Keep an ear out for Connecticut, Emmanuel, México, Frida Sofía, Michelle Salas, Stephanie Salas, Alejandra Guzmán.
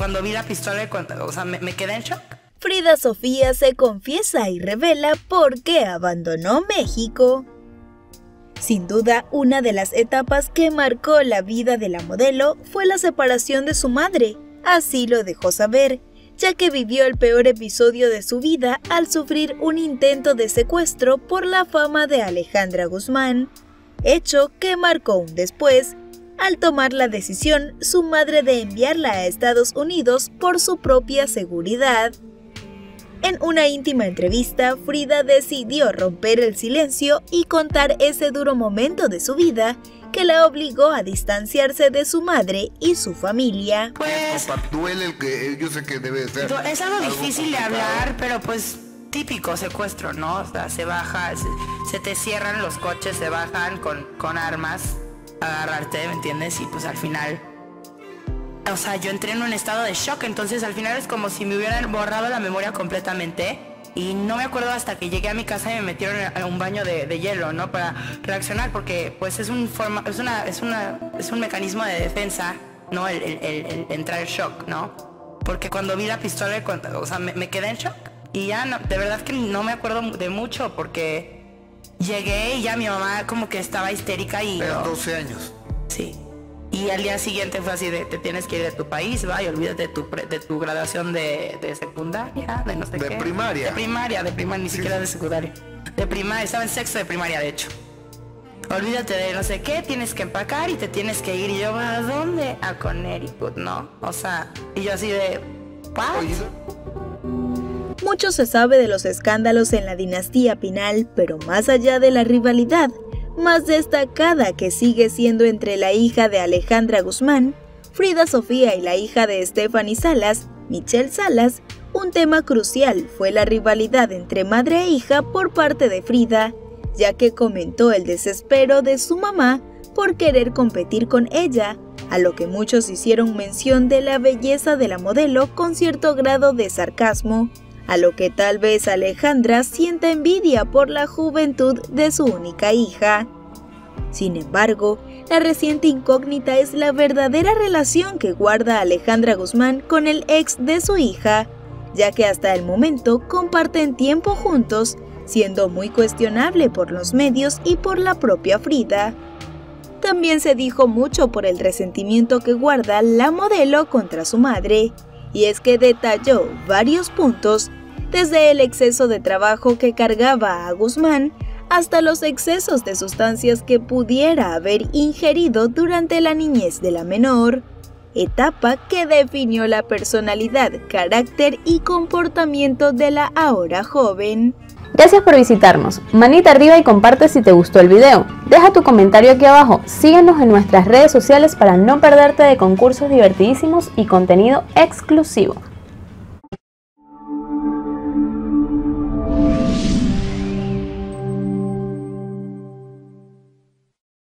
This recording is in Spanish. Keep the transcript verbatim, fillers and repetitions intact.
cuando vi la pistola, cuando, o sea, me, me quedé en shock. Frida Sofía se confiesa y revela por qué abandonó México. Sin duda, una de las etapas que marcó la vida de la modelo fue la separación de su madre. Así lo dejó saber, ya que vivió el peor episodio de su vida al sufrir un intento de secuestro por la fama de Alejandra Guzmán, hecho que marcó un después. Al tomar la decisión, su madre de enviarla a Estados Unidos por su propia seguridad. En una íntima entrevista, Frida decidió romper el silencio y contar ese duro momento de su vida que la obligó a distanciarse de su madre y su familia. Pues, duele el que yo sé que debe ser. Es algo difícil de hablar, pero pues típico secuestro, ¿no? O sea, se baja, se, se te cierran los coches, se bajan con, con armas a agarrarte, ¿me entiendes? Y pues al final... O sea, yo entré en un estado de shock, entonces al final es como si me hubieran borrado la memoria completamente y no me acuerdo hasta que llegué a mi casa y me metieron a un baño de, de hielo, ¿no? Para reaccionar, porque pues es un, forma, es una, es una, es un mecanismo de defensa, ¿no? El, el, el, el entrar en shock, ¿no? Porque cuando vi la pistola, cuando, o sea, me, me quedé en shock y ya, no, de verdad que no me acuerdo de mucho porque llegué y ya mi mamá como que estaba histérica y... Pero doce años. Sí. Y al día siguiente fue así de, te tienes que ir de tu país, va, y olvídate de tu, pre, de tu graduación de, de secundaria, de no sé de qué. De primaria. De primaria, de primaria, ni sí, siquiera sí. de secundaria. De primaria, estaba en sexto de primaria, de hecho. Olvídate de no sé qué, tienes que empacar y te tienes que ir. Y yo, ¿a dónde? A Connecticut, ¿no? O sea, y yo así de, ¿what? Mucho se sabe de los escándalos en la dinastía Pinal, pero más allá de la rivalidad más destacada que sigue siendo entre la hija de Alejandra Guzmán, Frida Sofía, y la hija de Stephanie Salas, Michelle Salas, un tema crucial fue la rivalidad entre madre e hija por parte de Frida, ya que comentó el desespero de su mamá por querer competir con ella, a lo que muchos hicieron mención de la belleza de la modelo con cierto grado de sarcasmo, a lo que tal vez Alejandra sienta envidia por la juventud de su única hija. Sin embargo, la reciente incógnita es la verdadera relación que guarda Alejandra Guzmán con el ex de su hija, ya que hasta el momento comparten tiempo juntos, siendo muy cuestionable por los medios y por la propia Frida. También se dijo mucho por el resentimiento que guarda la modelo contra su madre, y es que detalló varios puntos, desde el exceso de trabajo que cargaba a Guzmán hasta los excesos de sustancias que pudiera haber ingerido durante la niñez de la menor, etapa que definió la personalidad, carácter y comportamiento de la ahora joven. Gracias por visitarnos, manita arriba y comparte si te gustó el video, deja tu comentario aquí abajo, síguenos en nuestras redes sociales para no perderte de concursos divertidísimos y contenido exclusivo.